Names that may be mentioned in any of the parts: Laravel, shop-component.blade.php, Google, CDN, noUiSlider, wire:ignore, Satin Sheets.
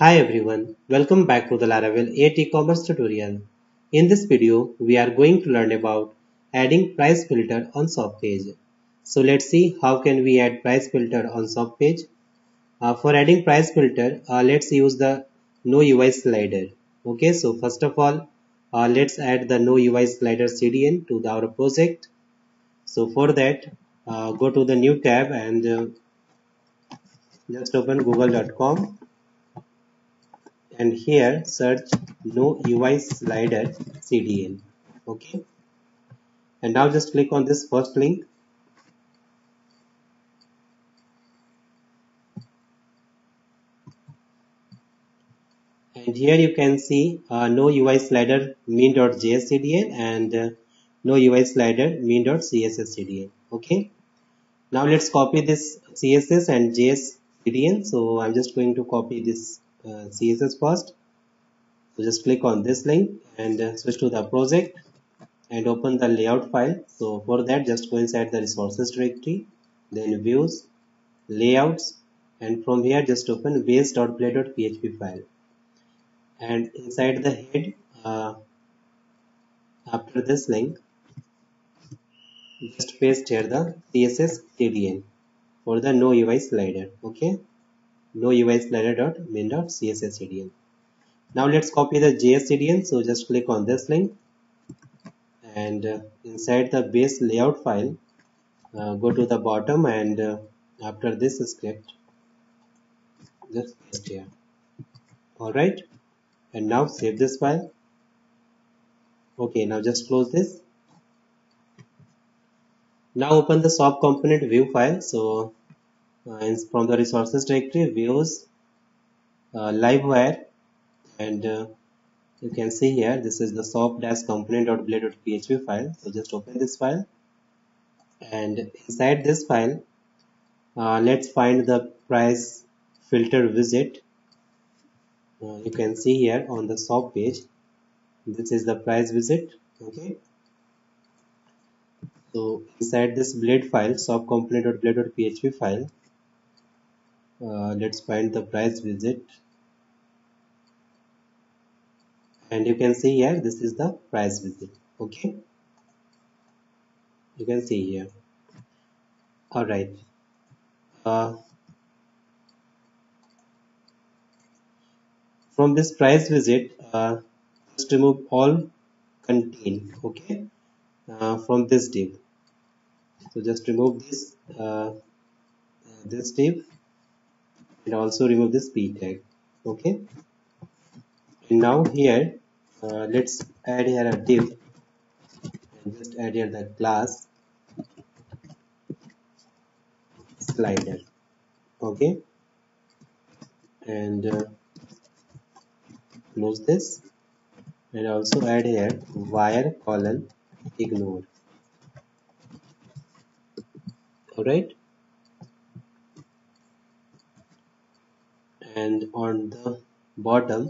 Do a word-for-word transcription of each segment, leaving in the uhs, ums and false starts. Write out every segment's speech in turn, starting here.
Hi everyone, welcome back to the Laravel eight e-commerce tutorial. In this video, we are going to learn about adding price filter on shop page. So let's see how can we add price filter on shop page. Uh, for adding price filter, uh, let's use the noUiSlider. Okay, so first of all, uh, let's add the noUiSlider C D N to the, our project. So for that, uh, go to the new tab and uh, just open google dot com. And here search noUiSlider C D N. Okay. And now just click on this first link. And here you can see uh, noUiSlider main.js C D N and uh, noUiSlider main.css C D N. Okay. Now let's copy this C S S and J S C D N. So I'm just going to copy this Uh, C S S first. So just click on this link and uh, switch to the project and open the layout file. So for that, just go inside the resources directory, then views, layouts, and from here just open wire:ignore.blade.php file. And inside the head, uh, after this link, just paste here the C S S C D N for the noUiSlider. Okay. noUiSlider.main.css C D N. Now let's copy the J S C D N. So just click on this link and uh, inside the base layout file, uh, go to the bottom and uh, after this script, just paste here. Alright, and now save this file. Okay, now just close this. Now open the shop component view file. So Uh, from the resources directory, views, uh, livewire, and uh, you can see here this is the shop-component.blade.php file. So just open this file, and inside this file, uh, let's find the price filter widget. Uh, you can see here on the shop page, this is the price widget. Okay. So inside this blade file, shop-component.blade.php file. Uh, let's find the price widget, and you can see here this is the price widget. Okay, you can see here. All right. Uh, from this price widget, uh, just remove all contain. Okay, uh, from this div. So just remove this uh, this div. And also remove this p tag. Okay, and now here uh, let's add here a div and just add here the class slider. Okay, and uh, close this and also add here wire colon ignore. All right. And on the bottom,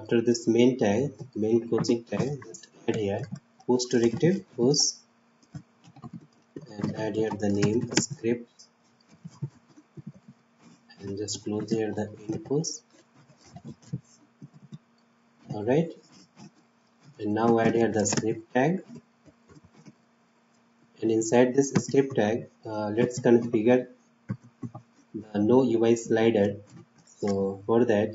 after this main tag, main closing tag, just add here push directive, push, and add here the name script, and just close here the end push. All right, and now add here the script tag, and inside this script tag, uh, let's configure the noUiSlider. So for that,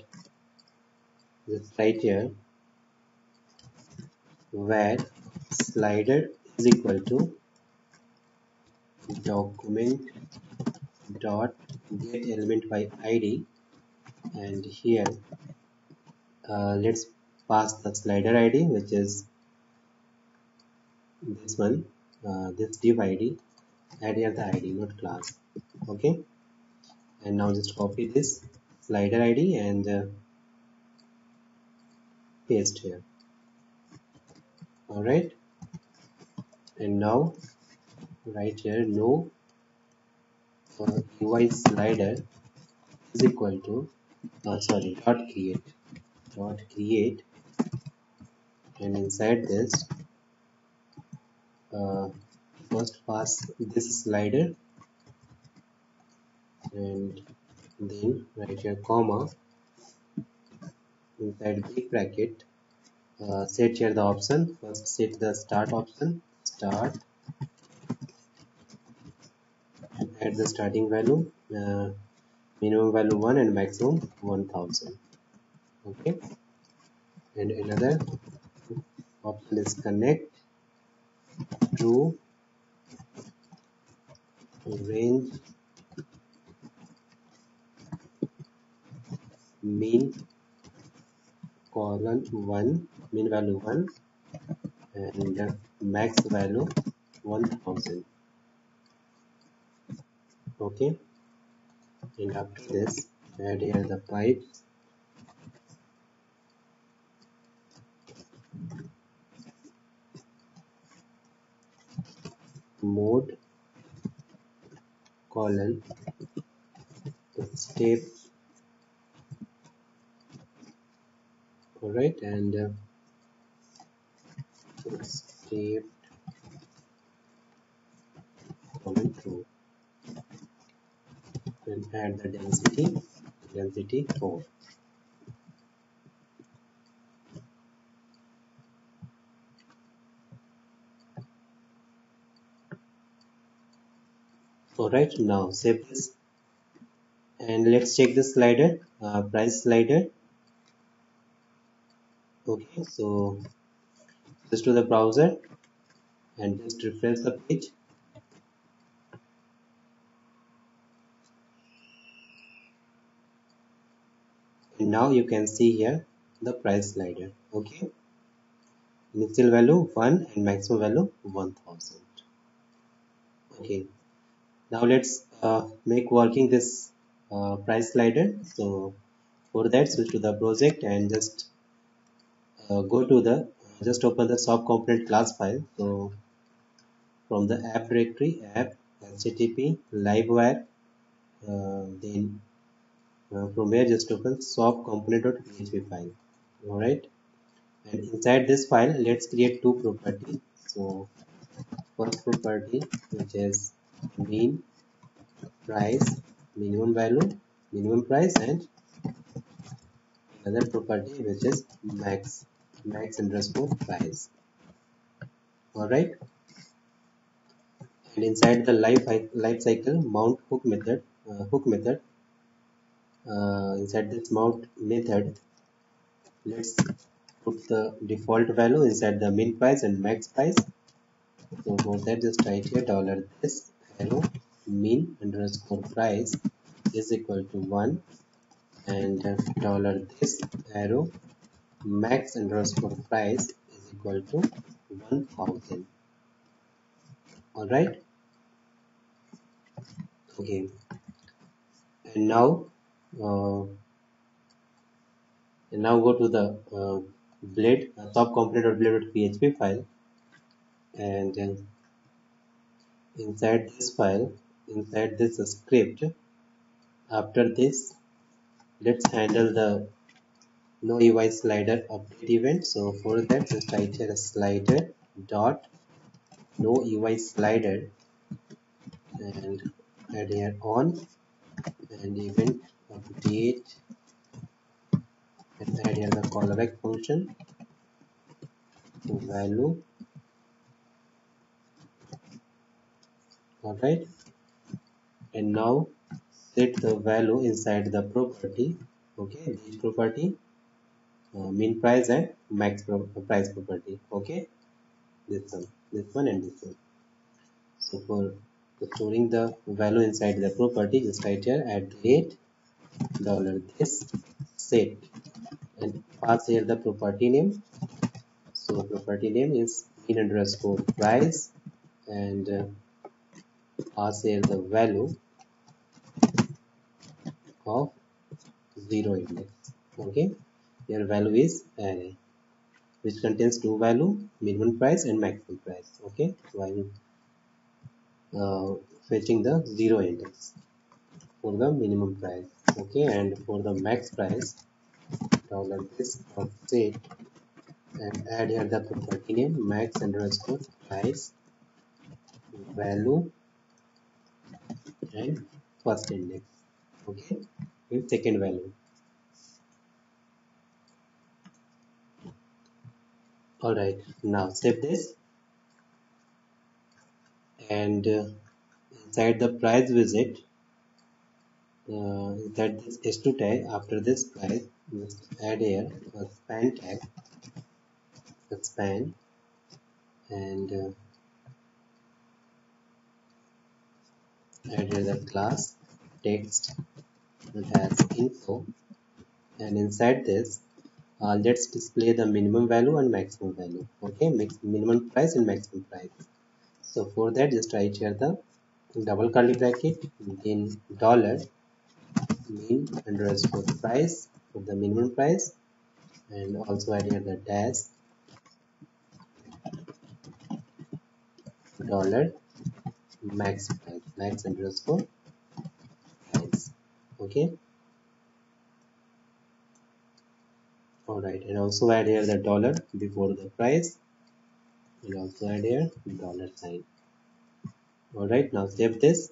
just write here where slider is equal to document dot get element by I D, and here uh, let's pass the slider I D, which is this one, uh, this div I D. Add here the I D, not class. Okay. And now just copy this slider I D and uh, paste here. Alright. And now write here no uh, U I slider is equal to uh, sorry dot create dot create and inside this uh, first pass this slider. And then write here comma inside the bracket, uh, set here the option. First set the start option, start, add the starting value, uh, minimum value one and maximum one thousand. Okay, and another option is connect to range mean colon one, mean value one and the max value one thousand. Okay, and after this add here the pipes, mode colon step. All right, and uh, step colon true, and add the density density four. Alright, now save this and let's check this slider, uh, price slider. Okay, so just to the browser and just refresh the page. And now you can see here the price slider. Okay, initial value one and maximum value one thousand. Okay. Now let's uh, make working this uh, price slider. So for that, switch to the project and just uh, go to the just open the shop-component class file. So from the app directory, app H T T P livewire, uh, then uh, from here just open shop-component.php file. All right, and inside this file, let's create two properties. So first property, which is mean price, minimum value, minimum price, and another property which is max, max underscore price. Alright, and inside the life, life cycle mount hook method, uh, hook method, uh, inside this mount method, let's put the default value inside the min price and max price. So for that, just write here dollar this arrow min underscore price is equal to one and dollar this arrow max underscore price is equal to one thousand. All right, okay, and now uh, and now go to the uh, blade uh, shop-component.blade.php file and then uh, inside this file, inside this script, after this, let's handle the noUiSlider update event. So for that, just write here a slider dot noUiSlider and add here on and event update and add here the callback function value. Alright, and now set the value inside the property, okay, this property, uh, min price and max pro price property, okay, this one, this one and this one. So for storing the value inside the property, just write here add rate dollar this set and pass here the property name. So property name is min underscore price and uh, pass here the value of zero index. Okay, your value is array which contains two value, minimum price and maximum price. Okay, while uh, fetching the zero index for the minimum price. Okay, and for the max price, dollar this set and add here the property name max underscore price value and first index, okay, with second value. Alright, now save this, and uh, inside the price widget, uh, inside this h two tag, after this price, just add here a span tag, a span, and uh, add here the class text that has info, and inside this uh, let's display the minimum value and maximum value. Okay, Mix, minimum price and maximum price. So for that, just write here the double curly bracket, then dollar min underscore price for the minimum price, and also add here the dash dollar max price, max underscore price. Okay, all right, and also add here the dollar before the price, and also add here dollar sign. All right, now save this,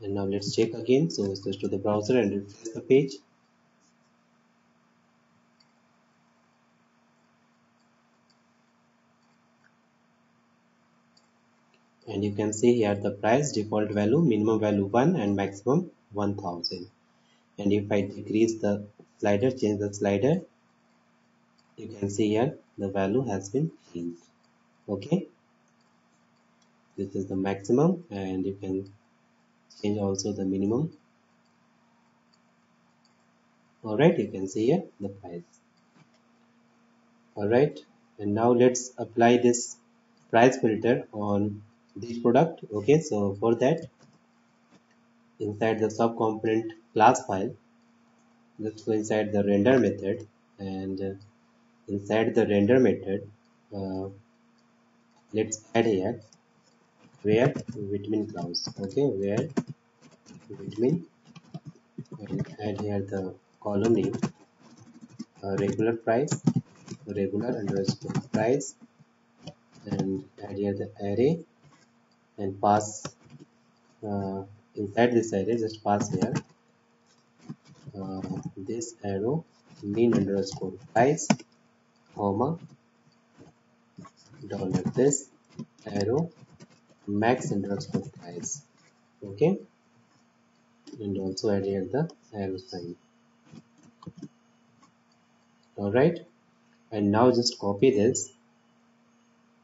and now let's check again. So switch to the browser and refresh the page. And you can see here the price, default value, minimum value one and maximum one thousand. And if I decrease the slider, change the slider, you can see here the value has been changed. Okay, this is the maximum, and you can change also the minimum. Alright, you can see here the price. Alright, and now let's apply this price filter on this product. Okay, so for that, inside the sub component class file, let's go inside the render method, and uh, inside the render method, uh, let's add here where vitamin clause. Okay, where vitamin, and add here the column name, uh, regular price, regular underscore price, and add here the array, and pass uh, inside this array, just pass here uh, this arrow min underscore price comma dollar this arrow max underscore price. Okay, and also add here the arrow sign. All right, and now just copy this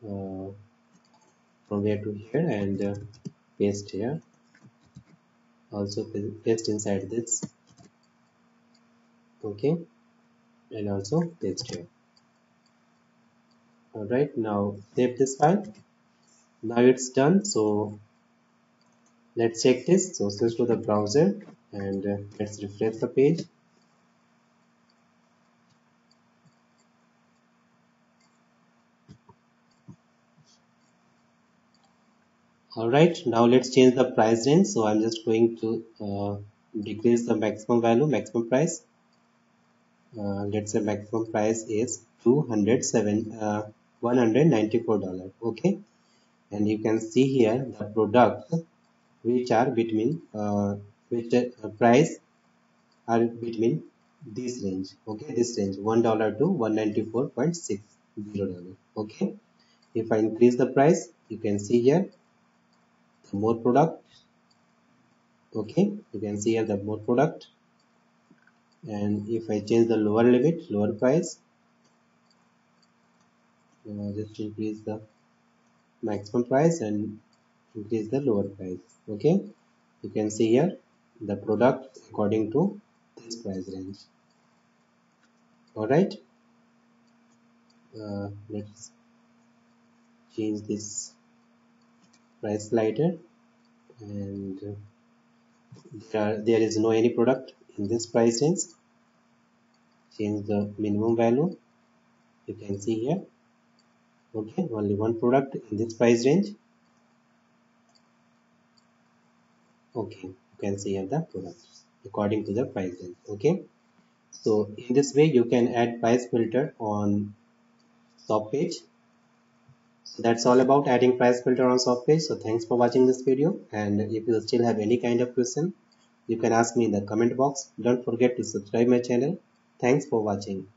uh, from here to here, and uh, paste here, also paste inside this. Okay, and also paste here. All right, now save this file. Now it's done, so let's check this. So switch to the browser and uh, let's refresh the page. Alright, now let's change the price range. So I'm just going to uh, decrease the maximum value, maximum price. Uh, let's say maximum price is two hundred seven, uh, one hundred ninety-four dollars. Okay, and you can see here the products which are between uh, which uh, price are between this range. Okay, this range one dollar to one hundred ninety-four dollars and sixty cents. Okay, if I increase the price, you can see here more product. Okay, you can see here the more product, and if I change the lower limit, lower price, uh, just increase the maximum price and increase the lower price. Okay, you can see here the product according to this price range. Alright, uh, let's change this price slider, and there, are, there is no any product in this price range. Change the minimum value, you can see here. Okay, only one product in this price range. Okay, you can see here the products according to the price range. Okay, so in this way you can add price filter on shop page. So that's all about adding price filter on shop page. So thanks for watching this video, and if you still have any kind of question, you can ask me in the comment box. Don't forget to subscribe my channel. Thanks for watching.